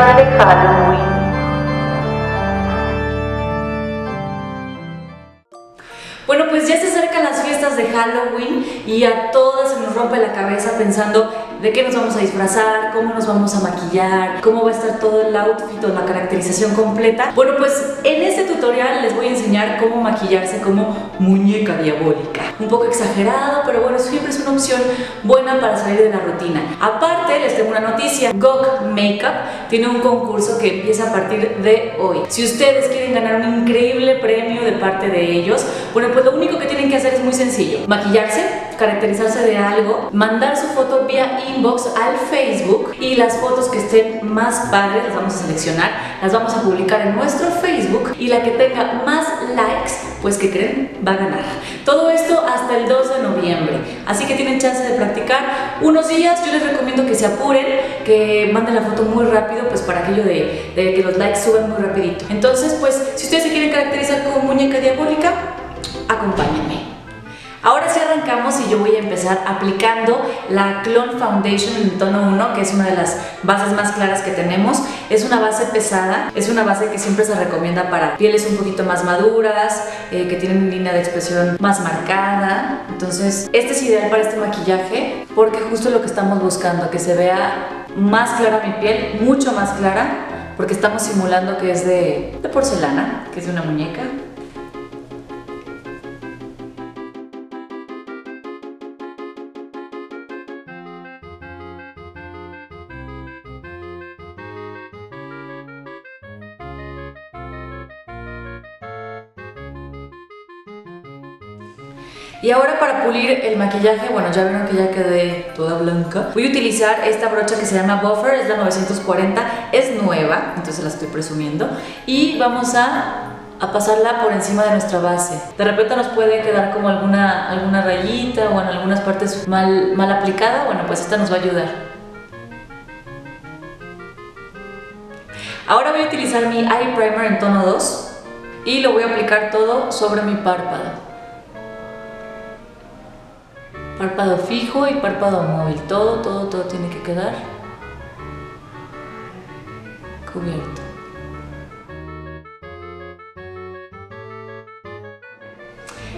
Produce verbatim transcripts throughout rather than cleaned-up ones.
está de Halloween. Bueno, pues ya se acercan las fiestas de Halloween y a todas se nos rompe la cabeza pensando de qué nos vamos a disfrazar, cómo nos vamos a maquillar, cómo va a estar todo el outfit o la caracterización completa. Bueno, pues en este tutorial les voy a enseñar cómo maquillarse como muñeca diabólica. Un poco exagerado, pero bueno, siempre es una opción buena para salir de la rutina. Aparte, les tengo una noticia. G O C Makeup tiene un concurso que empieza a partir de hoy. Si ustedes quieren ganar un increíble premio de parte de ellos, bueno, pues lo único que tienen que hacer es muy sencillo. Maquillarse, caracterizarse de algo, mandar su foto vía inbox al Facebook y las fotos que estén más padres las vamos a seleccionar, las vamos a publicar en nuestro Facebook y la que tenga más likes, pues que creen, va a ganar. Todo esto hasta el dos de noviembre, así que tienen chance de practicar unos días. Yo les recomiendo que se apuren, que manden la foto muy rápido, pues para aquello de, de que los likes suban muy rapidito. Entonces, pues, si ustedes se quieren caracterizar como muñeca diabólica, acompáñenme. Ahora sí arrancamos y yo voy a empezar aplicando la Clone Foundation en tono uno, que es una de las bases más claras que tenemos. Es una base pesada, es una base que siempre se recomienda para pieles un poquito más maduras, eh, que tienen línea de expresión más marcada. Entonces, este es ideal para este maquillaje porque justo lo que estamos buscando, que se vea más clara mi piel, mucho más clara, porque estamos simulando que es de, de porcelana, que es de una muñeca. Y ahora, para pulir el maquillaje, bueno, ya vieron que ya quedé toda blanca. Voy a utilizar esta brocha que se llama Buffer, es la novecientos cuarenta, es nueva, entonces la estoy presumiendo. Y vamos a, a pasarla por encima de nuestra base. De repente nos puede quedar como alguna, alguna rayita o en algunas partes mal, mal aplicada. Bueno, pues esta nos va a ayudar. Ahora voy a utilizar mi Eye Primer en tono dos y lo voy a aplicar todo sobre mi párpado. Párpado fijo y párpado móvil, todo, todo, todo tiene que quedar cubierto.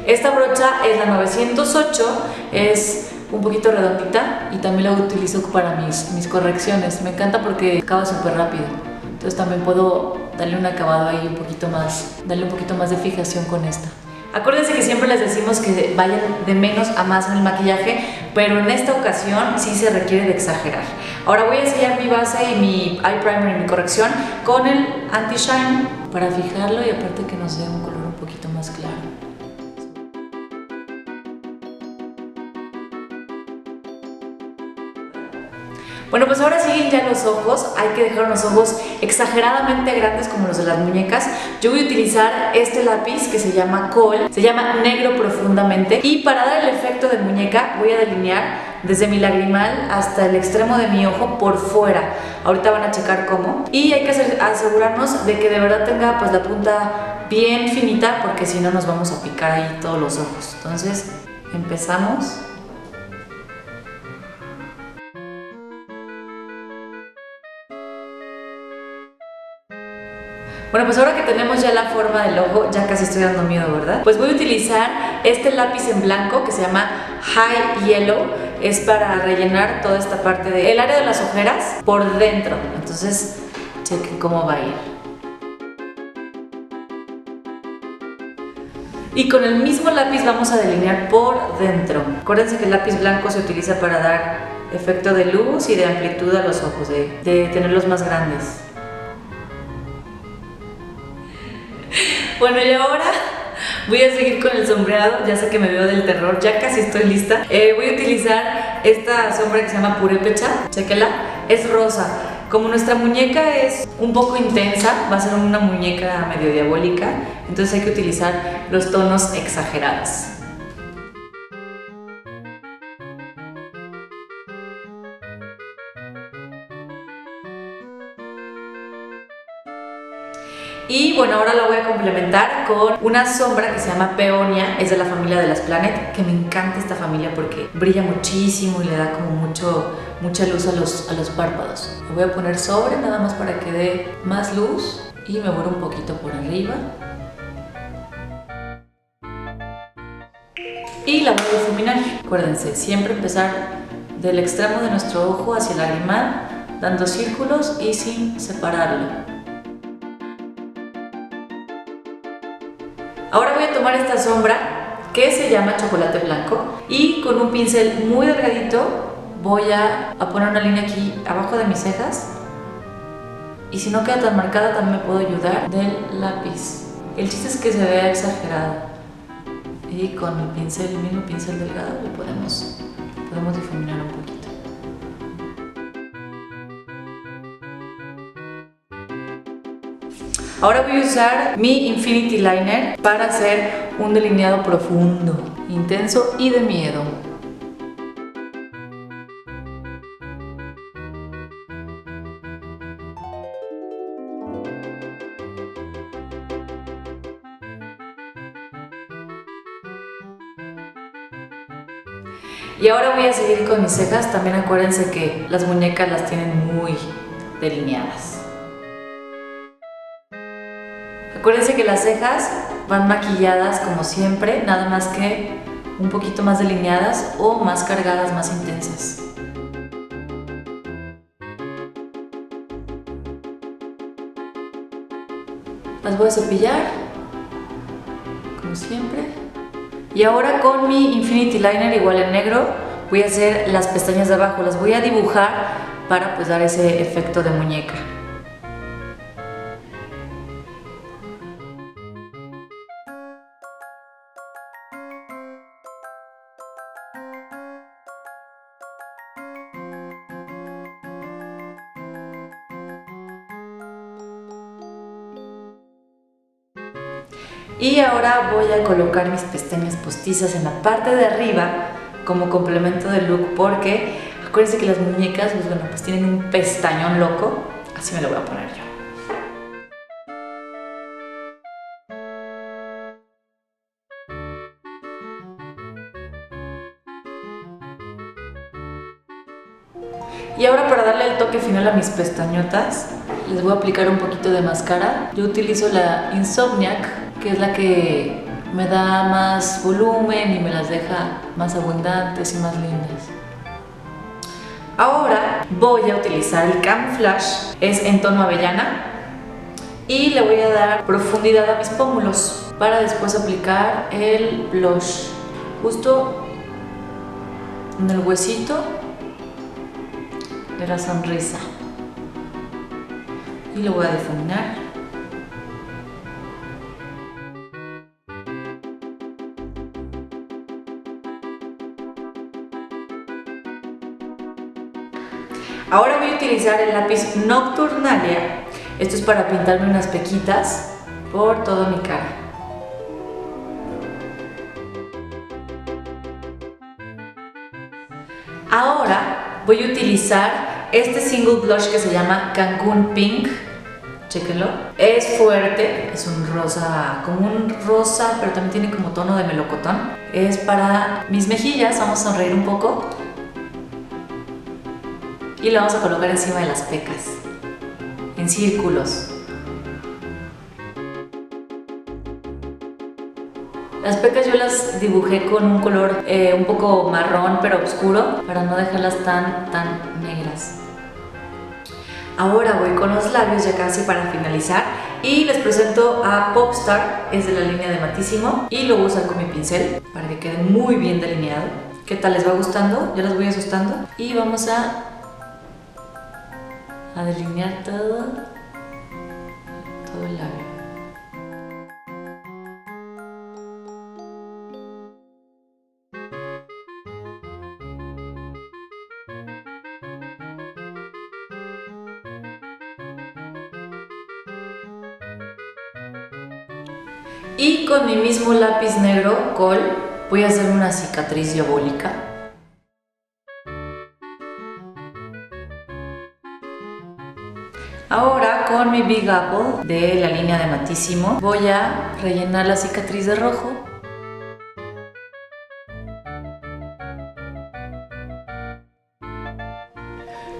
Esta brocha es la novecientos ocho, es un poquito redondita y también la utilizo para mis, mis correcciones. Me encanta porque acaba súper rápido, entonces también puedo darle un acabado ahí un poquito más, darle un poquito más de fijación con esta. Acuérdense que siempre les decimos que vayan de menos a más en el maquillaje, pero en esta ocasión sí se requiere de exagerar. Ahora voy a sellar mi base y mi eye primer y mi corrección con el anti-shine para fijarlo y aparte que nos dé un color un poquito más claro. Bueno, pues ahora siguen ya los ojos. Hay que dejar unos ojos exageradamente grandes como los de las muñecas. Yo voy a utilizar este lápiz que se llama Col, se llama Negro Profundamente, y para dar el efecto de muñeca voy a delinear desde mi lagrimal hasta el extremo de mi ojo por fuera. Ahorita van a checar cómo. Y hay que asegurarnos de que de verdad tenga pues la punta bien finita, porque si no nos vamos a picar ahí todos los ojos. Entonces empezamos. Bueno, pues ahora que tenemos ya la forma del ojo, ya casi estoy dando miedo, ¿verdad? Pues voy a utilizar este lápiz en blanco que se llama High Yellow. Es para rellenar toda esta parte del área de las ojeras por dentro. Entonces, chequen cómo va a ir. Y con el mismo lápiz vamos a delinear por dentro. Acuérdense que el lápiz blanco se utiliza para dar efecto de luz y de amplitud a los ojos, de, de tenerlos más grandes. Bueno, y ahora voy a seguir con el sombreado. Ya sé que me veo del terror, ya casi estoy lista. Eh, voy a utilizar esta sombra que se llama Purépecha. Chéquela, es rosa. Como nuestra muñeca es un poco intensa, va a ser una muñeca medio diabólica, entonces hay que utilizar los tonos exagerados. Y bueno, ahora lo voy a complementar con una sombra que se llama Peonia, es de la familia de las Planet, que me encanta esta familia porque brilla muchísimo y le da como mucho, mucha luz a los, a los párpados. Lo voy a poner sobre nada más para que dé más luz y me muero un poquito por arriba. Y la voy a difuminar. Acuérdense, siempre empezar del extremo de nuestro ojo hacia el lagrimal, dando círculos y sin separarlo. Ahora voy a tomar esta sombra que se llama Chocolate Blanco y con un pincel muy delgadito voy a poner una línea aquí abajo de mis cejas, y si no queda tan marcada también me puedo ayudar del lápiz. El chiste es que se vea exagerada. Y con el pincel, el mismo pincel delgado, lo podemos, podemos difuminar un poquito. Ahora voy a usar mi Infinity Liner para hacer un delineado profundo, intenso y de miedo. Y ahora voy a seguir con mis cejas, también acuérdense que las muñecas las tienen muy delineadas. Acuérdense que las cejas van maquilladas como siempre, nada más que un poquito más delineadas o más cargadas, más intensas. Las voy a cepillar, como siempre. Y ahora con mi Infinity Liner, igual en negro, voy a hacer las pestañas de abajo. Las voy a dibujar para pues dar ese efecto de muñeca. Y ahora voy a colocar mis pestañas postizas en la parte de arriba como complemento del look, porque acuérdense que las muñecas, pues bueno, pues tienen un pestañón loco, así me lo voy a poner yo. Y ahora para darle el toque final a mis pestañotas, les voy a aplicar un poquito de máscara. Yo utilizo la Insomniac, que es la que me da más volumen y me las deja más abundantes y más lindas. Ahora voy a utilizar el Camouflage, es en tono avellana, y le voy a dar profundidad a mis pómulos para después aplicar el blush justo en el huesito de la sonrisa y lo voy a difuminar. Ahora voy a utilizar el lápiz Nocturnalia. Esto es para pintarme unas pequitas por toda mi cara. Ahora voy a utilizar este single blush que se llama Cancún Pink. Chéquenlo. Es fuerte, es un rosa, como un rosa, pero también tiene como tono de melocotón. Es para mis mejillas, vamos a sonreír un poco. Y lo vamos a colocar encima de las pecas, en círculos. Las pecas yo las dibujé con un color eh, un poco marrón pero oscuro, para no dejarlas tan, tan negras. Ahora voy con los labios ya casi para finalizar y les presento a Popstar, es de la línea de Matísimo, y lo voy a usar con mi pincel para que quede muy bien delineado. ¿Qué tal? ¿Les va gustando? Yo las voy asustando y vamos a a delinear todo, todo el labio. Y con mi mismo lápiz negro, Col, voy a hacer una cicatriz diabólica. Ahora con con mi Big Apple de la línea de Matísimo, voy a rellenar la cicatriz de rojo.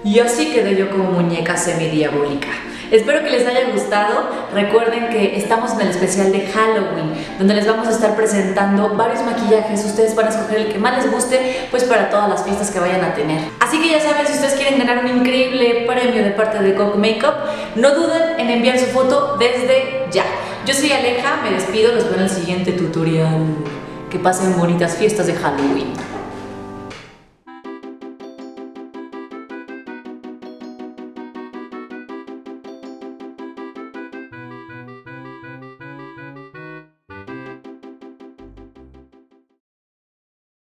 Y así quedé yo como muñeca semidiabólica. Espero que les haya gustado. Recuerden que estamos en el especial de Halloween, donde les vamos a estar presentando varios maquillajes. Ustedes van a escoger el que más les guste, pues para todas las fiestas que vayan a tener. Así que ya saben, si ustedes quieren ganar un increíble premio de parte de Coco Makeup, no duden en enviar su foto desde ya. Yo soy Aleja, me despido, los veo en el siguiente tutorial. Que pasen bonitas fiestas de Halloween.